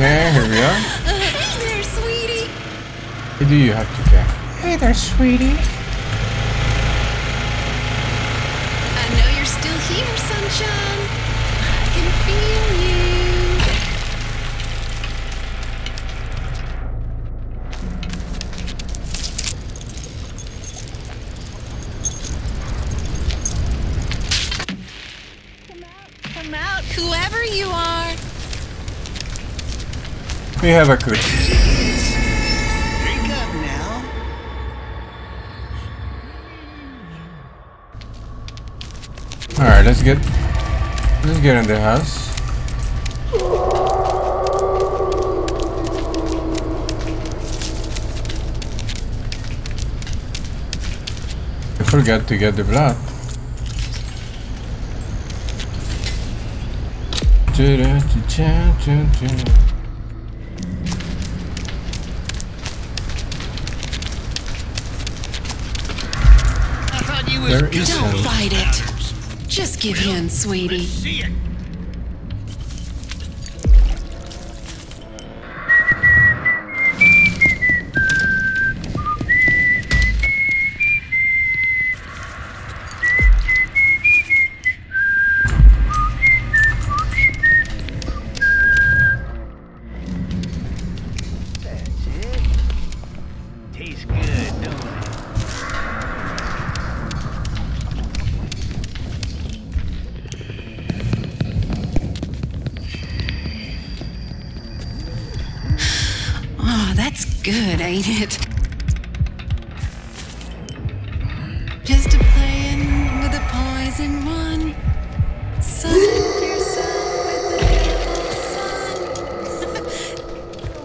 Okay, here we are. Hey there, sweetie. Who do you have to care? Hey there, sweetie. I know you're still here, sunshine. I can feel you. Come out, whoever you are. We have a cookie. Alright, let's get in the house. I forgot to get the blood. I thought you were don't fight it. Just give in, sweetie. See it. Tastes good, don't it? Good, ain't it? Just a playing with a poison one. Sun yourself with the little sun.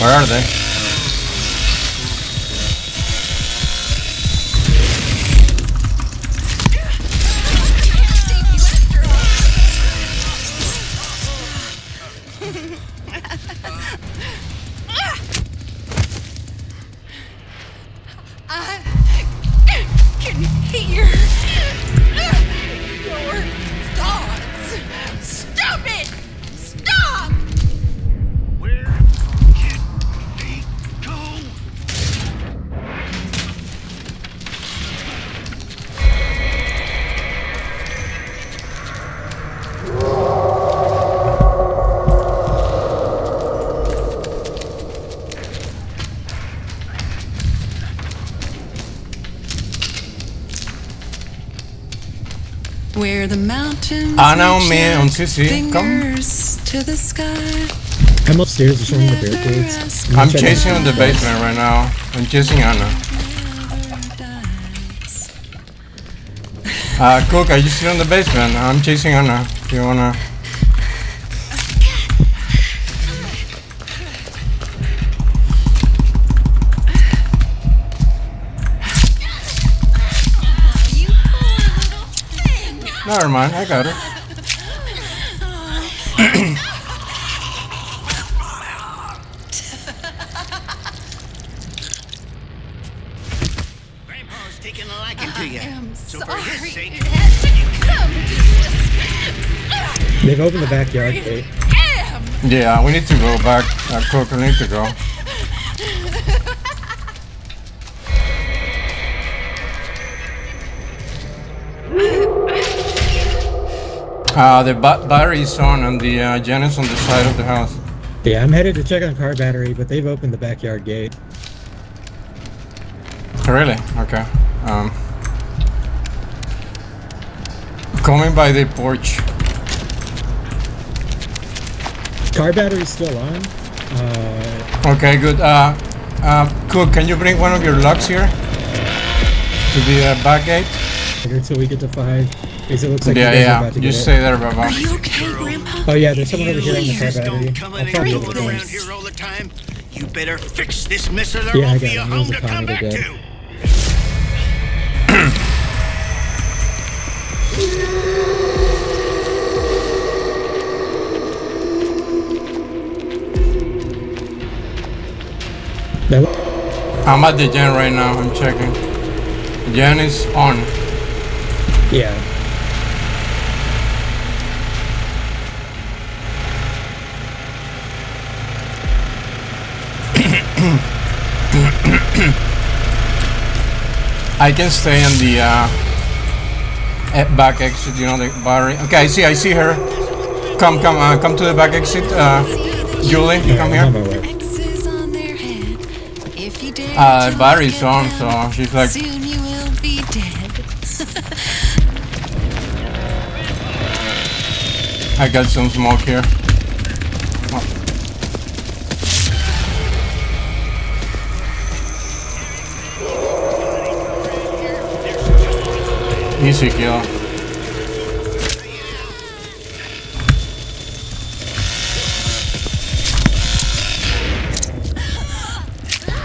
Where are they? I can hear your thoughts. Stop it! Stop! Where the mountains fingers to the sky. I'm upstairs showing the barricades. I'm chasing on the basement right now. I'm chasing Anna. Cook, are you still in the basement? I'm chasing Anna. Do you wanna? Never mind, I got it. Grandpa's taking a liking to you. So for his sake, it has to come. They've opened the backyard gate. Yeah, we need to go back. Cook, we need to go. The battery is on and the Janus on the side of the house. Yeah, I'm headed to check on the car battery, but they've opened the backyard gate. Really? Okay. Coming by the porch. Car battery's still on. Okay, good. Cook, can you bring one of your lugs here? To the back gate? Until we get to 5. It looks like about to just stay there, Baba. Are you okay, Grandpa? Oh yeah, there's someone over here on the car battery. I'll probably look around here all the time. You better fix this mess or there won't be a home to come back to. I'm at the gen right now, I'm checking. Gen is on. Yeah. I can stay in the back exit, you know, the barrier. Okay, I see her. Come to the back exit. Julie, you come here. Barry's on, so she's like. Soon you will be dead. I got some smoke here. Oh. Easy kill.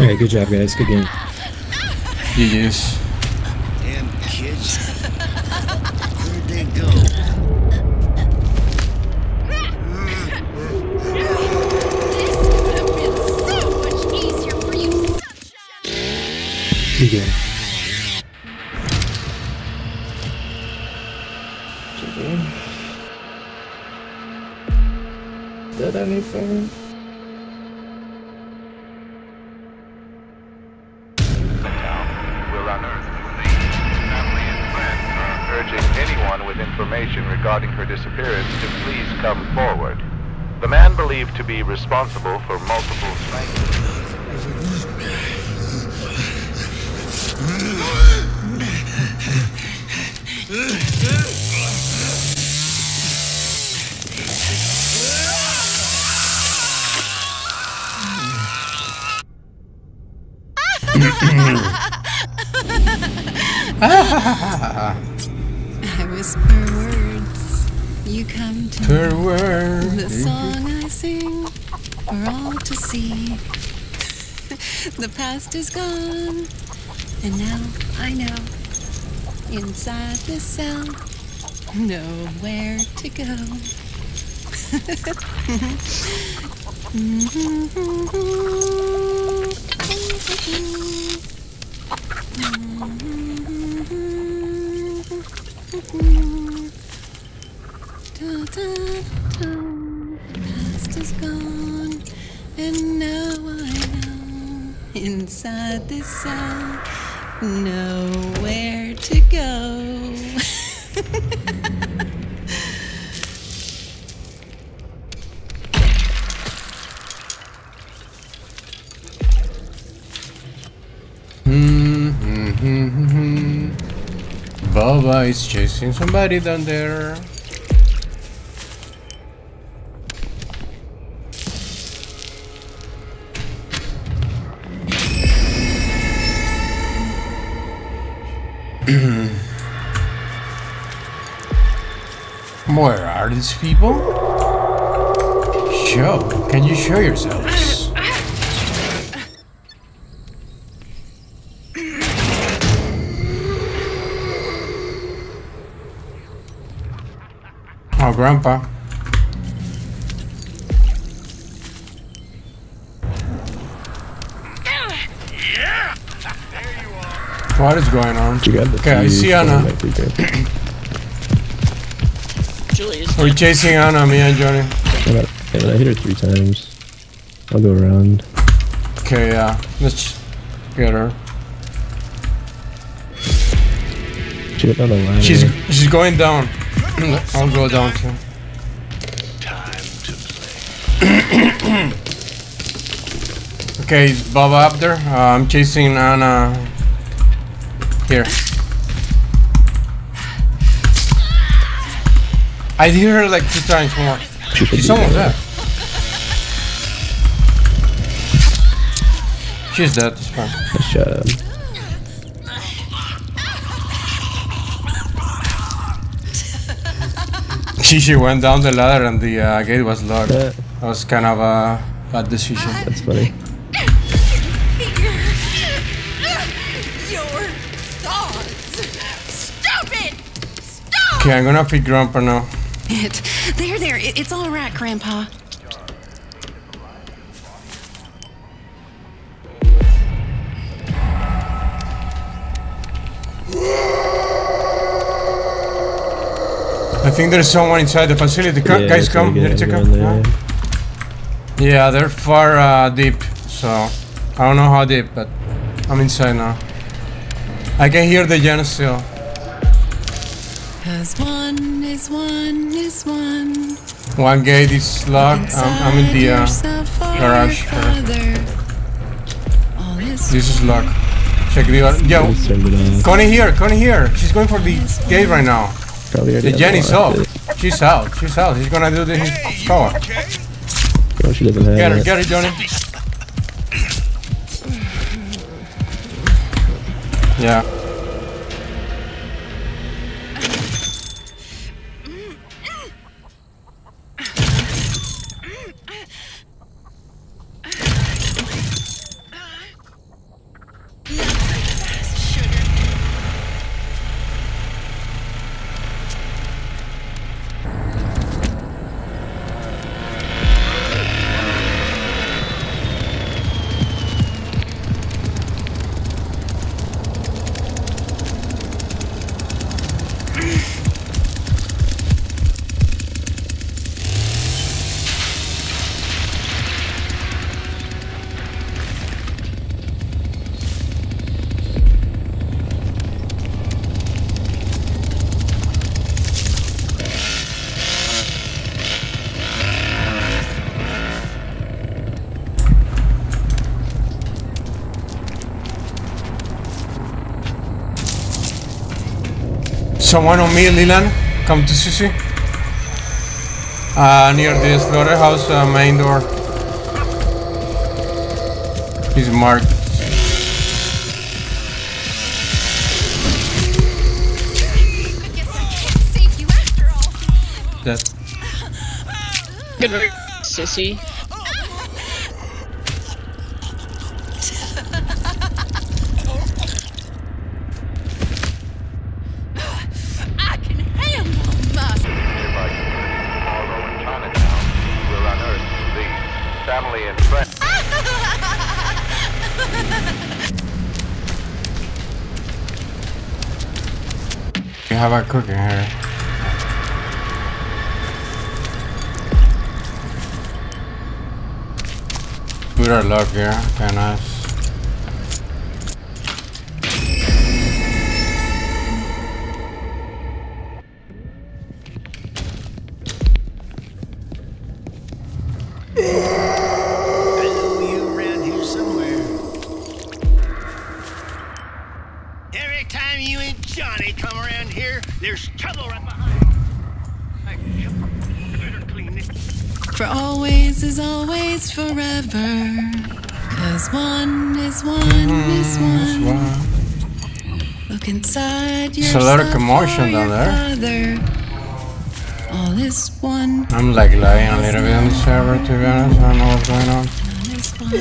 Alright, good job guys, good game. GG's. Damn kids. Where'd they go? This would have been so much easier for you, sunshine. Good game. Good game. Did anything? Regarding her disappearance to please come forward. The man believed to be responsible for multiple strikes. I whisper words, you come to her words. The song I sing, for all to see. The past is gone, and now I know. Inside this cell, nowhere to go. Past is gone, and now I know. Inside this cell, nowhere to go. Baba is chasing somebody down there. Where are these people? Can you show yourselves? Oh, Grandpa. Yeah. There you are. What is going on? Okay, I see Anna. We're chasing Anna, me and Johnny. I hit her 3 times. I'll go around. Okay, yeah. Let's get her. She's on the line. She's going down. I'll go down too. Time to play. Okay, is Baba up there? I'm chasing Anna. Here. I hear her like 2 times more. She's almost dead. She's dead. It's fine. Shut up. She went down the ladder and the gate was locked. That was kind of a bad decision. That's funny. Your thoughts! Stupid! Stop! Okay, I'm gonna feed Grandpa now. There. It's all right, Grandpa. I think there's someone inside the facility. Yeah, guys, come. There. Yeah, they're far deep, so I don't know how deep, but I'm inside now. I can hear the gen still. Cause one is one. One gate is locked. I'm in the garage. This is locked. Check the door. Yo, Connie here. She's going for the gate right now. The Jen is off. She's out. She's gonna do the power. Oh, she doesn't have it. Get her, Johnny. Yeah. Someone on me, Leland, come to Sissy. Near the slaughterhouse main door. He's marked. I guess I can't save you after all. Death. Good work, Sissy. How about cooking here? Good our luck here, kinda nice. There's a lot of commotion down there. All is one. I'm like lying a little bit on the server, to be honest. I don't know what's going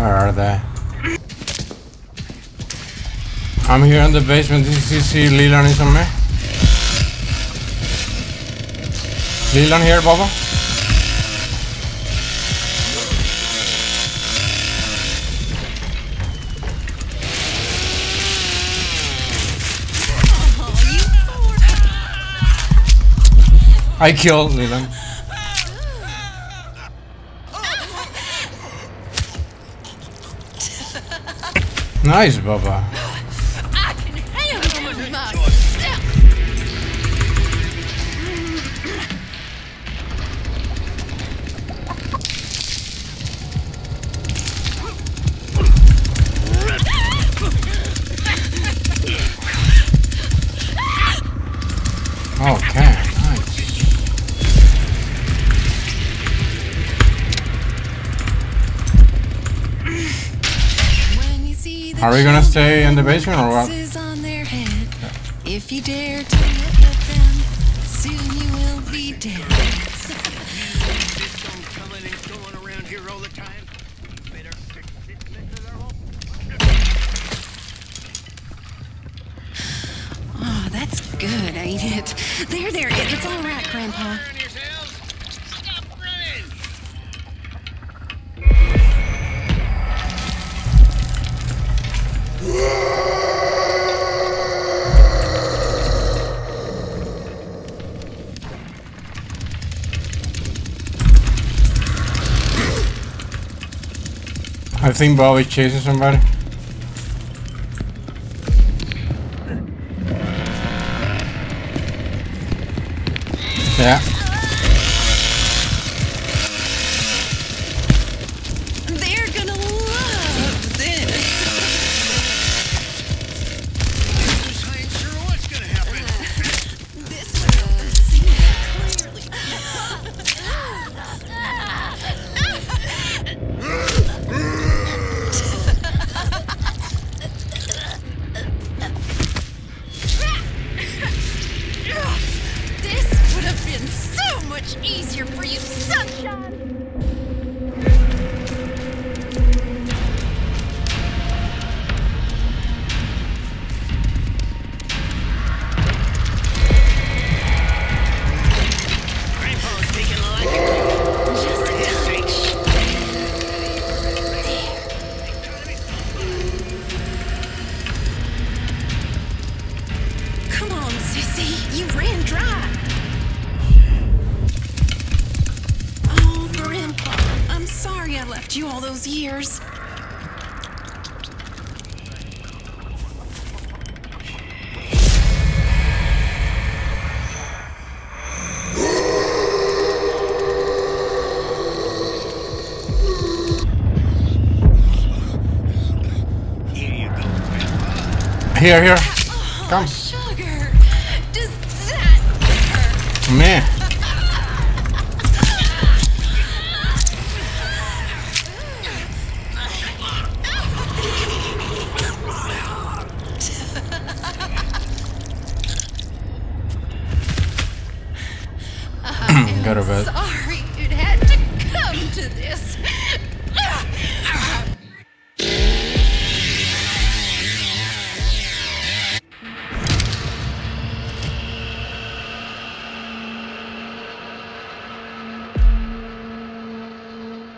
on. Where are they? I'm here in the basement. This is CC. Leland is on me. Leland here, Baba. I killed Leland. Nice, Baba. I can handle myself. Okay. Are we gonna stay in the basement or what? If you dare to look at them, soon you will be dead. beat it. There, it's all right, Grandpa. Stop running! I think Bobby chases somebody. Yeah. They're gonna love this. I ain't sure what's gonna happen. This will see clearly. Easier for you, sunshine. Grandpa's taking a lot of just a touch. Come on, Sissy, you ran dry. I left you all those years. Here. Come. Oh, sugar. Does that hurt? Man. Sorry.